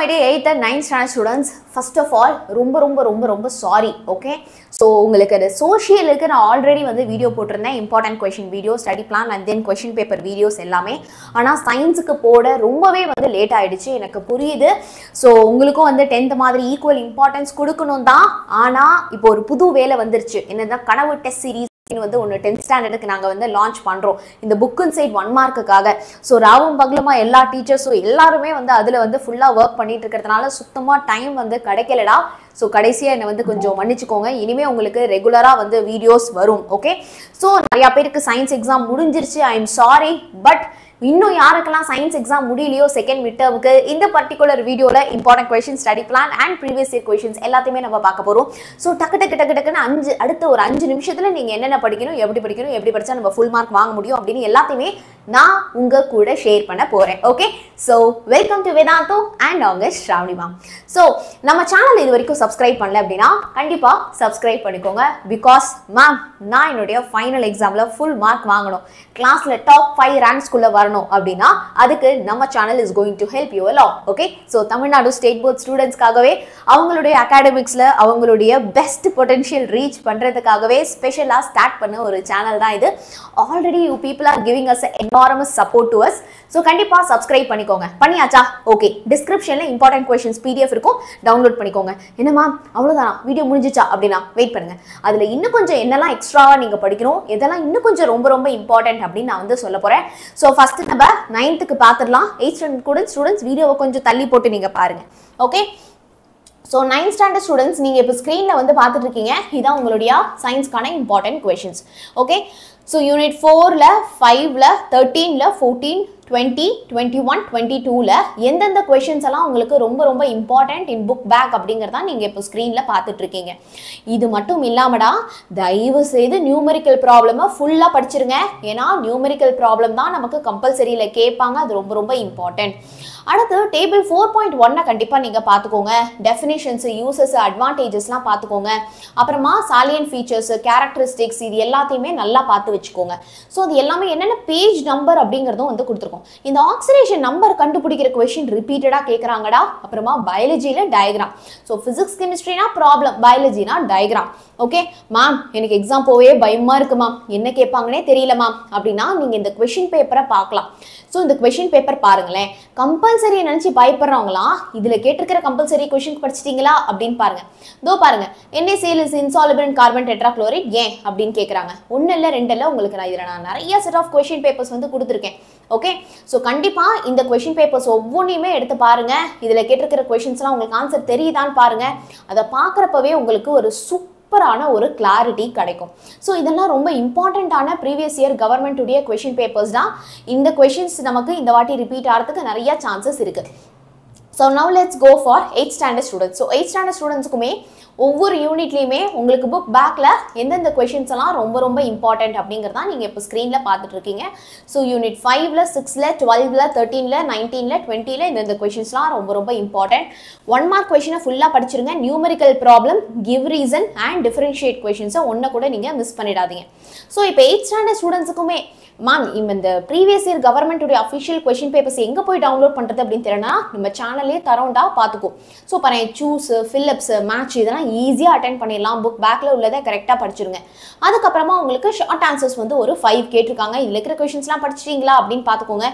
my dear 8th and 9th standard students, first of all, ரொம்ப sorry, okay? So, உங்களுக்கு social க்கு நான் already வந்து வீடியோ போட்டுறேன், important question video, study plan and then question paper videos எல்லாமே. ஆனா science க்கு போட ரொம்பவே வந்து லேட் ஆயிடுச்சு, எனக்கு புரியுது. So, உங்களுக்கு வந்து 10th மாதிரி equal importance கொடுக்கணும்தான். ஆனா இப்போ ஒரு புது வேலை வந்திருச்சு. என்னன்னா கனவு test series வந்து ஒன்னு 10th ஸ்டாண்டர்டுக்கு நாங்க வந்து லான்ச் பண்றோம் இந்த book inside 1 மார்க்குக்காக. சோ ராவும் பகலமா எல்லா டீச்சர்ஸும் எல்லாருமே வந்து அதுல வந்து ஃபுல்லா வர்க் பண்ணிட்டு இருக்கறதனால சுத்தமா டைம் வந்து கிடைக்கலடா. சோ கடைசியா என்ன வந்து கொஞ்சம் மன்னிச்சுக்கோங்க. இனிமே உங்களுக்கு ரெகுலரா வந்து வீடியோஸ் வரும், ஓகே? சோ நிறைய பேருக்கு சயின்ஸ் எக்ஸாம் முடிஞ்சிருச்சு. I am sorry, but இன்னும் யாருக்கெல்லாம் சயின்ஸ் எக்ஸாம் முடியலையோ செகண்ட் மிட் டர்முக்கு இந்த பர்டிகுலர் வீடியோல important questions, study plan and previous year questions எல்லாத்தையுமே நம்ம பார்க்க போறோம். ஸோ டக்குன்னு அடுத்த ஒரு அஞ்சு நிமிஷத்துல நீங்க என்னென்ன படிக்கணும், எப்படி படிக்கணும், எப்படி படிச்சா நம்ம ஃபுல் மார்க் வாங்க முடியும் அப்படின்னு எல்லாத்தையுமே நான் உங்க கூட ஷேர் பண்ண போறேன், okay? So welcome to Vedantu and August Shravani ma'am. So நம்ம சேனல் இது வரைக்கும் சப்ஸ்கிரைப் பண்ணல அப்படின்னா கண்டிப்பா சப்ஸ்கிரைப் பண்ணிக்கோங்க. பிகாஸ் மேம் நான் என்னுடைய ஃபைனல் எக்ஸாம்ல ஃபுல் மார்க் வாங்கணும், கிளாஸ்ல டாப் 5 ரேங்க்ஸ்குள்ள வரணும் அப்படின்னா அதுக்கு நம்ம channel is going to help you a lot, okay? So Tamil Nadu state board ஸ்டூடெண்ட்ஸ்காகவே அவங்களுடைய அகாடமிக்ஸ்ல அவங்களுடைய பெஸ்ட் பொட்டன்ஷியல் ரீச் பண்றதுக்காகவே ஸ்பெஷலா ஸ்டார்ட் பண்ண ஒரு சேனல் தான் இது. Already you people are giving us enormous support to us. So கண்டிப்பா சப்ஸ்கிரைப் பண்ணிக்கோங்க. பண்ணியாச்சா? ஓகே, டிஸ்கிரிப்ஷன்ல இம்பார்ட்டன்ட் क्वेश्चंस PDF இருக்கும், டவுன்லோட் பண்ணிக்கோங்க. என்னமா அவ்வளவுதான் வீடியோ முடிஞ்சிச்சா அப்படினா வெயிட் பண்ணுங்க. அதுல இன்னும் கொஞ்சம் என்னெல்லாம் எக்ஸ்ட்ராவா நீங்க படிக்கணும், இதெல்லாம் இன்னும் கொஞ்சம் ரொம்ப இம்பார்ட்டன்ட் அப்படி நான் வந்து சொல்ல போறேன். சோ ஃபர்ஸ்ட் நம்ம 9th க்கு பாத்துறலாம். 8th ஸ்டாண்டர்ட் கூட ஸ்டூடண்ட்ஸ் வீடியோவை கொஞ்சம் தள்ளி போட்டு நீங்க பாருங்க, okay? So 9th standard students நீங்க இப்ப ஸ்கிரீன்ல வந்து பாத்துட்டு இருக்கீங்க, இதான் உங்களுடைய சயின்ஸ்க்கான important questions, okay? So unit 4ல 5ல 13ல 14 20 21 22ல எந்தெந்த क्वेश्चंस எல்லாம் உங்களுக்கு ரொம்ப இம்பார்ட்டன்ட் இன் புக் பேக் அப்படிங்கறத நீங்க இப்ப ஸ்கிரீன்ல பாத்துட்டு இருக்கீங்க. இது மட்டும் இல்லாமடா தயவு செய்து நியூமெரிக்கல் ப்ராப்ளம ஃபுல்லா படிச்சிருங்க. ஏனா நியூமெரிக்கல் ப்ராப்ளம் தான் நமக்கு கம்பல்சரியில கேட்பாங்க, அது ரொம்ப இம்பார்ட்டன்ட். அடுத்து டேபிள் 4.1 கண்டிப்பா நீங்க பாத்துக்கோங்க. டெஃபினிஷன்ஸ், யூசஸ், அட்வான்டேजेसலாம் பாத்துக்கோங்க. அப்புறமா சாலியன்ட் ஃபீச்சர்ஸ், கேரக்டரிஸ்டிக்ஸ் இது எல்லாத்தையுமே நல்லா பாத்து வெச்சுக்கோங்க. சோ இது எல்லாமே என்னென்ன பேஜ் நம்பர் அப்படிங்கறதும் வந்து கொடுத்திருக்கோம். இந்த ஆக்சிடேஷன் நம்பர் கண்டுபிடிக்கிற क्वेश्चन ரிபீட்டடா கேக்குறாங்கடா. அப்புறமா பயாலஜில டயகிராம். சோ physics chemistryனா problem, biologyனா டயகிராம், ஓகே? மாம் எனக்கு எக்ஸாம் போவே பயமா இருக்கு மாம், என்ன கேட்பாங்கனே தெரியல மாம் அப்படினா நீங்க இந்த क्वेश्चन பேப்பரை பார்க்கலாம். சோ இந்த क्वेश्चन பேப்பர் பாருங்களே, கம்பல்சரி நினைச்சு பயப்படுறவங்களா இதுல கேட்டிருக்கிற கம்பல்சரி क्वेश्चन படிச்சிட்டீங்களா அப்படிን பாருங்க. தோ பாருங்க, NaCl is insoluble in carbon tetrachloride ஏன் அப்படிን கேக்குறாங்க. ஒண்ணு இல்ல ரெண்டு இல்ல, உங்களுக்கு நான் இதனா நிறைய செட் ஆஃப் क्वेश्चन பேப்பர்ஸ் வந்து கொடுத்திருக்கேன், ஓகே? சோ கண்டிப்பா இந்த क्वेश्चन பேப்பர்ஸ் ஒவ்வொண்ணுமே எடுத்து பாருங்க. இதுல கேட்டிருக்கிற क्वेश्चंसலாம் உங்களுக்கு ஆன்சர் தெரியுதான்னு பாருங்க. அத பார்க்கறப்பவே உங்களுக்கு ஒரு சூப்பரான ஒரு கிளாரிட்டி கிடைக்கும். சோ இதெல்லாம் ரொம்ப இம்பார்ட்டன்ட்டான ப்ரீவியஸ் இயர் கவர்மெண்ட் உடைய क्वेश्चन பேப்பர்ஸ் தான். இந்த क्वेश्चंस நமக்கு இந்த வாட்டி ரிபீட் ஆறதுக்கு நிறைய சான்சஸ் இருக்கு. So now let's go for 8th standard students. So 8th standard ஸ்டூடண்ட்ஸ்க்குமே ஒவ்வொரு யூனிட்லயுமே உங்களுக்கு புக் பேக்ல எந்தெந்த क्वेश्चंस எல்லாம் ரொம்ப இம்பார்ட்டன்ட் அப்படிங்கறத நீங்க இப்ப ஸ்கிரீன்ல பாத்துட்டு இருக்கீங்க. சோ யூனிட் 5ல 6ல 12ல 13ல 19ல 20ல இந்த क्वेश्चंस எல்லாம் ரொம்ப இம்பார்ட்டன்ட். 1 மார்க் क्वेश्चन ஃபுல்லா படிச்சிருங்க. Numerical problem, give reason and differentiate questions ஒண்ண கூட நீங்க மிஸ் பண்ணிடாதீங்க. சோ இப்போ 8th ஸ்டாண்டர்ட் ஸ்டூடண்ட்ஸ்க்குமே மாம் இந்த ப்ரீவியஸ் இயர் கவர்மெண்ட் உடைய official क्वेश्चन பேப்பர்ஸ் எங்க போய் டவுன்லோட் பண்றது அப்படினு தெரியனா நம்ம சேனல்லே தரவுண்டா பாத்துக்கோ. சோ பாருங்க, சூஸ், ஃபிலிப்ஸ், மேட்ச் இதெல்லாம் ஈஸியா அட்டெண்ட் பண்ணிரலாம். புக் பேக்ல உள்ளதை கரெக்ட்டா படிச்சிருங்க. அதுக்கு அப்புறமா உங்களுக்கு ஷார்ட் ஆன்சர்ஸ் வந்து ஒரு 5 கேட்டிருக்காங்க. இதுல இருக்கிற क्वेश्चंसலாம் படிச்சிட்டீங்களா அப்படினு பாத்துக்கோங்க.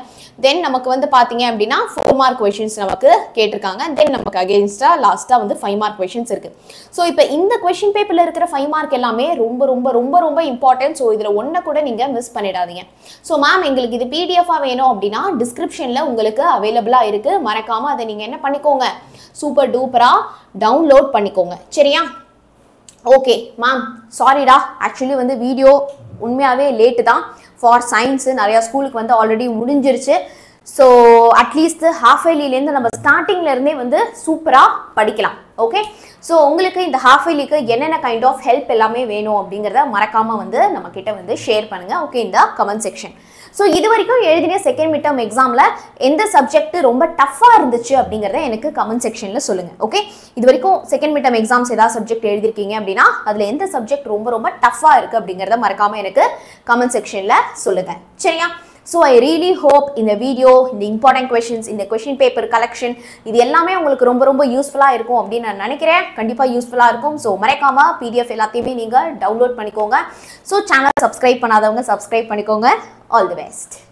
தென் நமக்கு வந்து பாத்தீங்க அப்படினா 4 மார்க் क्वेश्चंस நமக்கு கேட்டிருக்காங்க. தென் நமக்கு அகைன்ஸ்டா லாஸ்டா வந்து 5 மார்க் क्वेश्चंस இருக்கு. சோ இப்போ இந்த क्वेश्चन பேப்பர்ல இருக்கிற 5 மார்க் எல்லாமே ரொம்ப இம்பார்ட்டன்ட். சோ இதுல ஒண்ண கூட நீங்க மிஸ் பண்ணிடாதீங்க. சோ மேம் உங்களுக்கு இது PDF-ஆ வேணும் அப்படினா டிஸ்கிரிப்ஷன்ல உங்களுக்கு அவேலபிளா இருக்கு. மறக்காம அதை நீங்க என்ன பண்ணிக்கோங்க, சூப்பர் டூப்பரா டவுன்லோட் பண்ணிக்கோங்க, சரியா? ஓகே மேம், சாரிடா, ஆக்சுவலி வந்து வீடியோ உண்மையாவே லேட்டு தான். ஃபார் சயின்ஸ் நிறைய ஸ்கூலுக்கு வந்து ஆல்ரெடி முடிஞ்சிருச்சு. ஸோ அட்லீஸ்ட் ஹாஃப் இயர்லிலேருந்து நம்ம ஸ்டார்டிங்லேருந்தே வந்து சூப்பராக படிக்கலாம், ஓகே? ஸோ உங்களுக்கு இந்த ஹாஃப் இயர்லிக்கு என்னென்ன கைண்ட் ஆஃப் ஹெல்ப் எல்லாமே வேணும் அப்படிங்கிறத மறக்காமல் வந்து நம்மக்கிட்ட வந்து ஷேர் பண்ணுங்கள், ஓகே? இந்த கமெண்ட் செக்ஷன். ஸோ இது வரைக்கும் எழுதின செகண்ட் மிட் டர்ம் எக்ஸாமில் எந்த சப்ஜெக்ட் ரொம்ப டஃப்பாக இருந்துச்சு அப்படிங்கிறத எனக்கு கமெண்ட் செக்ஷனில் சொல்லுங்கள், ஓகே? இது வரைக்கும் செகண்ட் மிட் டர்ம் எக்ஸாம்ஸ் ஏதாவது சப்ஜெக்ட் எழுதிருக்கீங்க அப்படின்னா அதில் எந்த சப்ஜெக்ட் ரொம்ப டஃப்பாக இருக்குது அப்படிங்கிறத மறக்காமல் எனக்கு கமெண்ட் செக்ஷனில் சொல்லுங்கள், சரியா? So I really hope in the video, in the important questions, in the question paper collection, this is very useful. I think it's useful. So marakama PDF download. So channel subscribe. All the best.